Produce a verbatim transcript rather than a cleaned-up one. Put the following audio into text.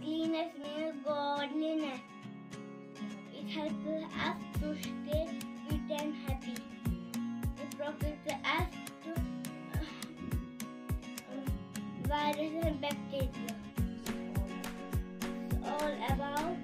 cleanliness means godliness. It helps us to stay fit and happy. It protects us to uh, viruses and bacteria. It's all about